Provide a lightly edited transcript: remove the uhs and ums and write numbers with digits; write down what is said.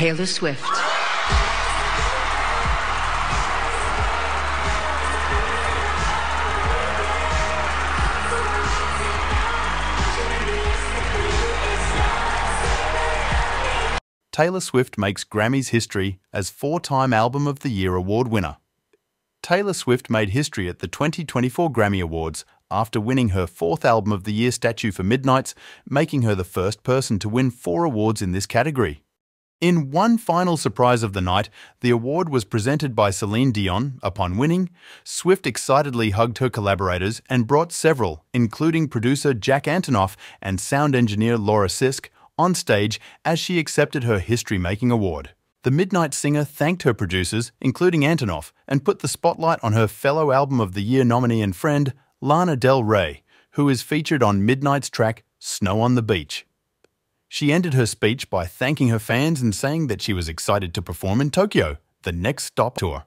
Taylor Swift. Taylor Swift makes Grammy's history as four-time Album of the Year award winner. Taylor Swift made history at the 2024 Grammy Awards after winning her fourth Album of the Year statue for Midnights, making her the first person to win four awards in this category. In one final surprise of the night, the award was presented by Celine Dion. Upon winning, Swift excitedly hugged her collaborators and brought several, including producer Jack Antonoff and sound engineer Laura Sisk, on stage as she accepted her history-making award. The Midnights singer thanked her producers, including Antonoff, and put the spotlight on her fellow Album of the Year nominee and friend, Lana Del Rey, who is featured on Midnights' track, Snow on the Beach. She ended her speech by thanking her fans and saying that she was excited to perform in Tokyo, the next stop tour.